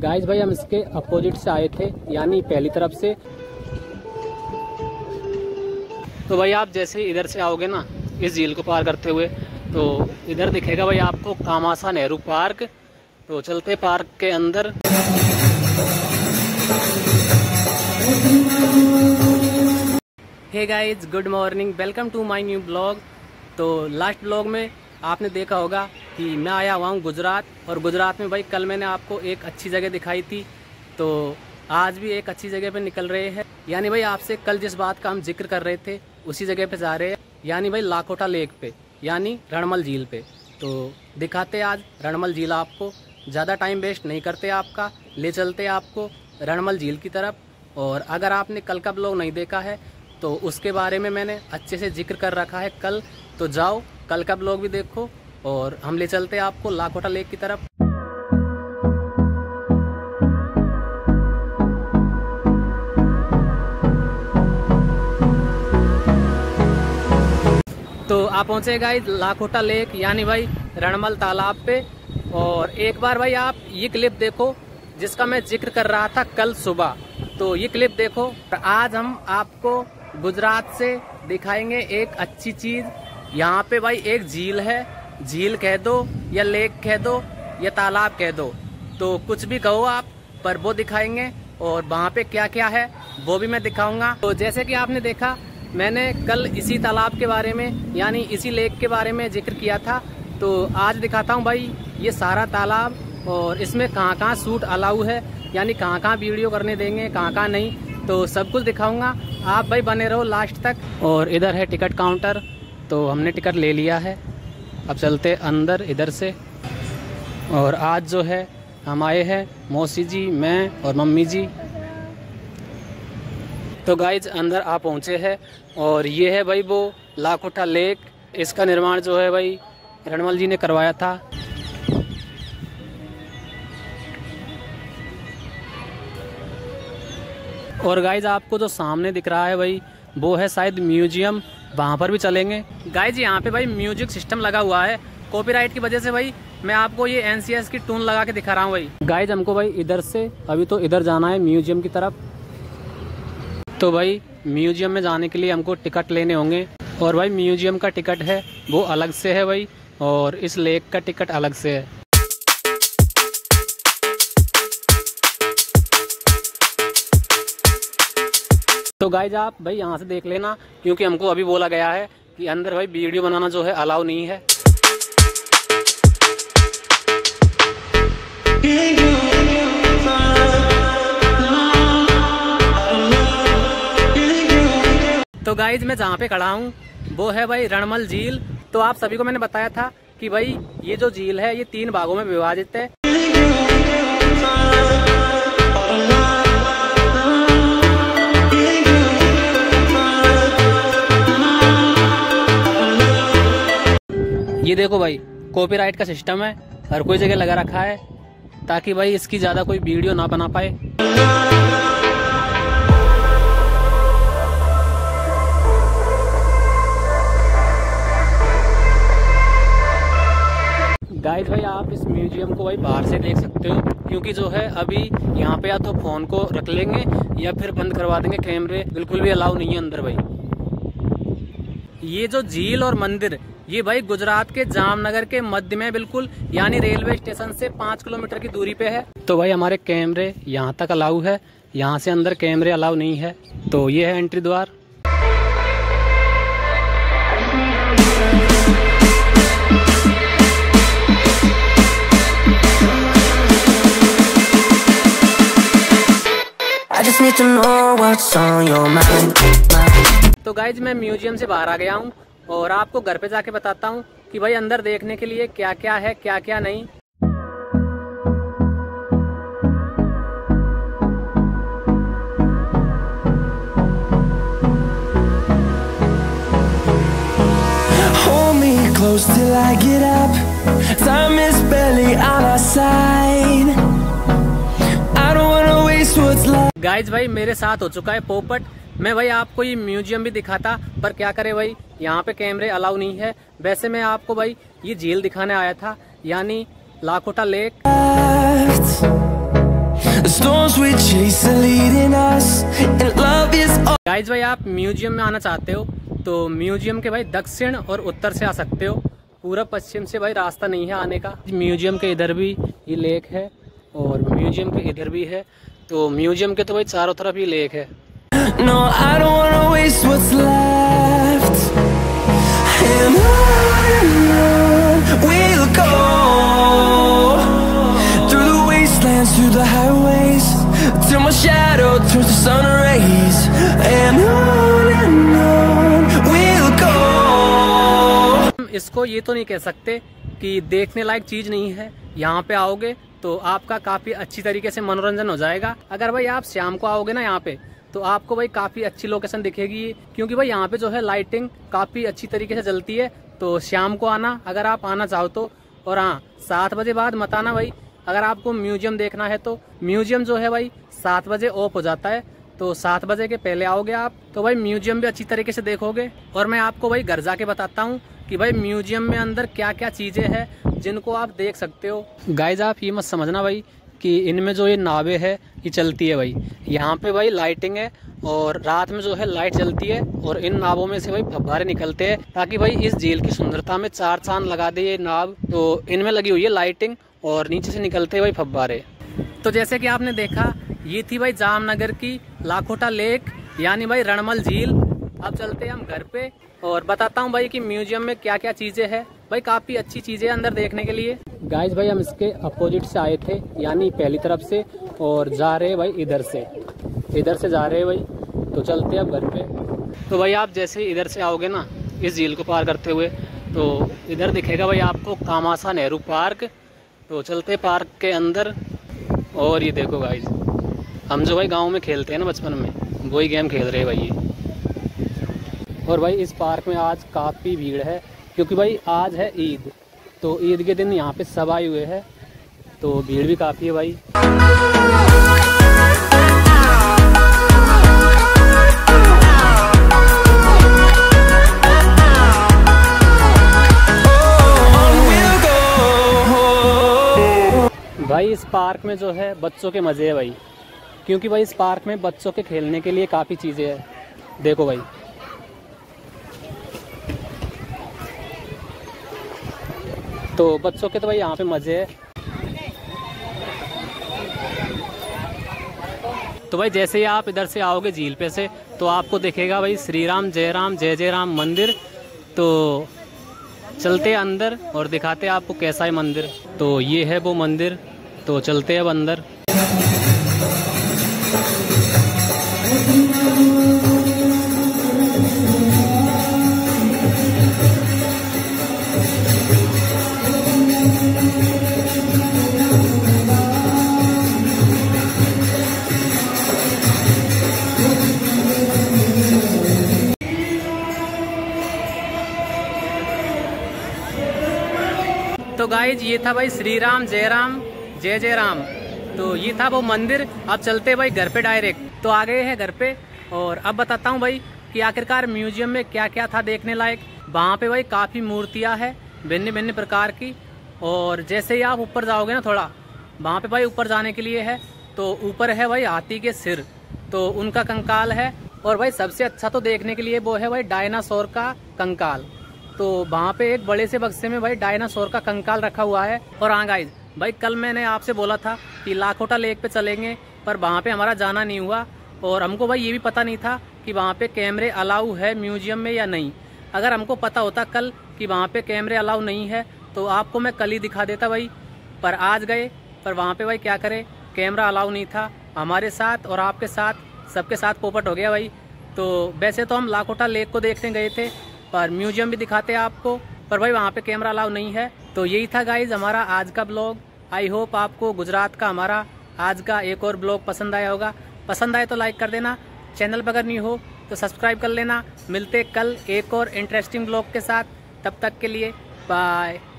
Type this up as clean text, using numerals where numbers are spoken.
Guys भाई हम इसके अपोजिट से आए थे, यानी पहली तरफ से। तो भाई आप जैसे ही इधर से आओगे ना, इस झील को पार करते हुए, तो इधर दिखेगा भाई आपको कामासा नेहरू पार्क। तो चलते पार्क के अंदर। Hey guys, good morning, welcome to my new blog. तो लास्ट ब्लॉग में आपने देखा होगा कि मैं आया हुआ हूँ गुजरात, और गुजरात में भाई कल मैंने आपको एक अच्छी जगह दिखाई थी, तो आज भी एक अच्छी जगह पे निकल रहे हैं। यानी भाई आपसे कल जिस बात का हम जिक्र कर रहे थे उसी जगह पे जा रहे हैं, यानी भाई लाखोटा लेक पे, यानी रणमल झील पे। तो दिखाते आज रणमल झील आपको। ज़्यादा टाइम वेस्ट नहीं करते आपका, ले चलते आपको रणमल झील की तरफ। और अगर आपने कल का ब्लॉग नहीं देखा है तो उसके बारे में मैंने अच्छे से जिक्र कर रखा है कल, तो जाओ कल का ब्लॉग भी देखो। और हम ले चलते हैं आपको लाखोटा लेक की तरफ। तो आप पहुंचे गाइस लाखोटा लेक, यानी भाई रणमल तालाब पे। और एक बार भाई आप ये क्लिप देखो जिसका मैं जिक्र कर रहा था कल सुबह। तो ये क्लिप देखो। तो आज हम आपको गुजरात से दिखाएंगे एक अच्छी चीज़। यहाँ पे भाई एक झील है, झील कह दो या लेक कह दो या तालाब कह दो, तो कुछ भी कहो आप, पर वो दिखाएंगे। और वहाँ पे क्या क्या है वो भी मैं दिखाऊंगा। तो जैसे कि आपने देखा, मैंने कल इसी तालाब के बारे में, यानी इसी लेक के बारे में जिक्र किया था। तो आज दिखाता हूँ भाई ये सारा तालाब, और इसमें कहाँ कहाँ शूट अलाउ है, यानी कहाँ कहाँ वीडियो करने देंगे, कहाँ कहाँ नहीं, तो सब कुछ दिखाऊँगा। आप भाई बने रहो लास्ट तक। और इधर है टिकट काउंटर, तो हमने टिकट ले लिया है। अब चलते अंदर इधर से। और आज जो है हम आए हैं मौसी जी, मैं और मम्मी जी। तो गाइज अंदर आप पहुँचे हैं, और ये है भाई वो लाखोटा लेक। इसका निर्माण जो है भाई रणमल जी ने करवाया था। और गाइज आपको जो सामने दिख रहा है भाई वो है शायद म्यूजियम, वहाँ पर भी चलेंगे। गाइज यहाँ पे भाई म्यूजिक सिस्टम लगा हुआ है, कॉपीराइट की वजह से भाई मैं आपको ये NCS की टून लगा के दिखा रहा हूँ भाई। गाइज हमको भाई इधर से अभी तो इधर जाना है म्यूजियम की तरफ। तो भाई म्यूजियम में जाने के लिए हमको टिकट लेने होंगे, और भाई म्यूजियम का टिकट है वो अलग से है भाई, और इस लेक का टिकट अलग से है। तो गाइज आप भाई यहाँ से देख लेना, क्योंकि हमको अभी बोला गया है कि अंदर भाई वीडियो बनाना जो है अलाउ नहीं है। तो गाइज मैं जहाँ पे खड़ा हूँ वो है भाई रणमल झील। तो आप सभी को मैंने बताया था कि भाई ये जो झील है ये 3 भागों में विभाजित है। ये देखो भाई कॉपीराइट का सिस्टम है, हर कोई जगह लगा रखा है, ताकि भाई इसकी ज़्यादा कोई वीडियो ना बना पाए। गाइस भाई आप इस म्यूजियम को भाई बाहर से देख सकते हो, क्योंकि जो है अभी यहाँ पे या तो फ़ोन को रख लेंगे या फिर बंद करवा देंगे कैमरे, बिल्कुल भी अलाउ नहीं है अंदर भाई। ये जो झील और मंदिर, ये भाई गुजरात के जामनगर के मध्य में बिल्कुल, यानी रेलवे स्टेशन से 5 किलोमीटर की दूरी पे है। तो भाई हमारे कैमरे यहाँ तक अलाउ है, यहाँ से अंदर कैमरे अलाउ नहीं है। तो ये है एंट्री द्वार। तो गाइज मैं म्यूजियम से बाहर आ गया हूँ, और आपको घर पे जाके बताता हूँ कि भाई अंदर देखने के लिए क्या क्या है क्या क्या नहीं। गाइज भाई मेरे साथ हो चुका है पोपट। मैं भाई आपको ये म्यूजियम भी दिखाता, पर क्या करे भाई यहाँ पे कैमरे अलाउ नहीं है। वैसे मैं आपको भाई ये झील दिखाने आया था, यानी लाखोटा लेक। गाइज भाई आप म्यूजियम में आना चाहते हो तो म्यूजियम के भाई दक्षिण और उत्तर से आ सकते हो, पूरा पश्चिम से भाई रास्ता नहीं है आने का। म्यूजियम के इधर भी ये लेक है और म्यूजियम के इधर भी है, तो म्यूजियम के तो भाई चारों तरफ ये लेक है। No, I don't wanna waste what's left. And on and on we'll go through the wastelands, through the highways, till my shadow turns to sun rays. And on we'll go. हम इसको ये तो नहीं कह सकते कि देखने लायक चीज नहीं है। यहाँ पे आओगे तो आपका काफी अच्छी तरीके से मनोरंजन हो जाएगा। अगर भाई आप शाम को आओगे ना यहाँ पे तो आपको भाई काफी अच्छी लोकेशन दिखेगी, क्योंकि भाई यहाँ पे जो है लाइटिंग काफी अच्छी तरीके से जलती है। तो शाम को आना अगर आप आना चाहो तो। और हाँ, 7 बजे बाद मत आना भाई। अगर आपको म्यूजियम देखना है तो म्यूजियम जो है भाई 7 बजे ऑफ हो जाता है, तो 7 बजे के पहले आओगे आप तो भाई म्यूजियम भी अच्छी तरीके से देखोगे। और मैं आपको भाई घर जाके बताता हूँ कि भाई म्यूजियम में अंदर क्या क्या चीजें हैं जिनको आप देख सकते हो। गाइज आप ये मत समझना भाई कि इनमें जो ये नावे है ये चलती है भाई, यहाँ पे भाई लाइटिंग है और रात में जो है लाइट जलती है और इन नावों में से भाई फव्वारे निकलते हैं, ताकि भाई इस झील की सुंदरता में 4 चांद लगा दे ये नाव। तो इनमें लगी हुई है लाइटिंग और नीचे से निकलते हैं भाई फव्वारे। तो जैसे कि आपने देखा, ये थी भाई जामनगर की लाखोटा लेक यानी भाई रणमल झील। अब चलते हैं हम घर पे और बताता हूँ भाई कि म्यूजियम में क्या क्या चीजें हैं। भाई काफी अच्छी चीजें अंदर देखने के लिए। गाइज भाई हम इसके अपोजिट से आए थे यानी पहली तरफ से, और जा रहे भाई इधर से जा रहे भाई। तो चलते हैं अब घर पे। तो भाई आप जैसे इधर से आओगे ना इस झील को पार करते हुए, तो इधर दिखेगा भाई आपको कामासा नेहरू पार्क। तो चलते पार्क के अंदर। और ये देखो गाइज, हम जो भाई गाँव में खेलते हैं ना बचपन में, वही गेम खेल रहे भाई ये। और भाई इस पार्क में आज काफ़ी भीड़ है, क्योंकि भाई आज है ईद, तो ईद के दिन यहाँ पे सब आए हुए हैं, तो भीड़ भी काफ़ी है भाई। भाई इस पार्क में जो है बच्चों के मज़े है भाई, क्योंकि भाई इस पार्क में बच्चों के खेलने के लिए काफ़ी चीज़ें हैं। देखो भाई, तो बच्चों के तो भाई यहाँ पे मज़े है। तो भाई जैसे ही आप इधर से आओगे झील पे से, तो आपको देखेगा भाई श्री राम जय राम जय जय राम मंदिर। तो चलते अंदर और दिखाते आपको कैसा है मंदिर। तो ये है वो मंदिर, तो चलते अब अंदर। तो गाइज ये था भाई श्री राम जय राम जय जय राम। तो ये था वो मंदिर। अब चलते भाई घर पे डायरेक्ट। तो आ गए हैं घर पे और अब बताता हूँ भाई कि आखिरकार म्यूजियम में क्या क्या था देखने लायक। वहाँ पे भाई काफ़ी मूर्तियाँ हैं भिन्न भिन्न प्रकार की, और जैसे ही आप ऊपर जाओगे ना थोड़ा, वहाँ पे भाई ऊपर जाने के लिए है। तो ऊपर है भाई हाथी के सिर, तो उनका कंकाल है। और भाई सबसे अच्छा तो देखने के लिए वो है भाई डायनासोर का कंकाल। तो वहाँ पे एक बड़े से बक्से में भाई डायनासोर का कंकाल रखा हुआ है। और हाँ गाइज भाई कल मैंने आपसे बोला था कि लाखोटा लेक पे चलेंगे, पर वहाँ पे हमारा जाना नहीं हुआ। और हमको भाई ये भी पता नहीं था कि वहाँ पे कैमरे अलाउ है म्यूजियम में या नहीं। अगर हमको पता होता कल कि वहाँ पे कैमरे अलाउ नहीं है तो आपको मैं कल ही दिखा देता भाई। पर आज गए, पर वहाँ पर भाई क्या करें, कैमरा अलाउ नहीं था। हमारे साथ और आपके साथ सबके साथ पोपट हो गया भाई। तो वैसे तो हम लाखोटा लेक को देखने गए थे, पर म्यूजियम भी दिखाते हैं आपको, पर भाई वहाँ पे कैमरा अलाउ नहीं है। तो यही था गाइज हमारा आज का ब्लॉग। आई होप आपको गुजरात का हमारा आज का एक और ब्लॉग पसंद आया होगा। पसंद आए तो लाइक कर देना, चैनल पर अगर नहीं हो तो सब्सक्राइब कर लेना। मिलते कल एक और इंटरेस्टिंग ब्लॉग के साथ, तब तक के लिए बाय।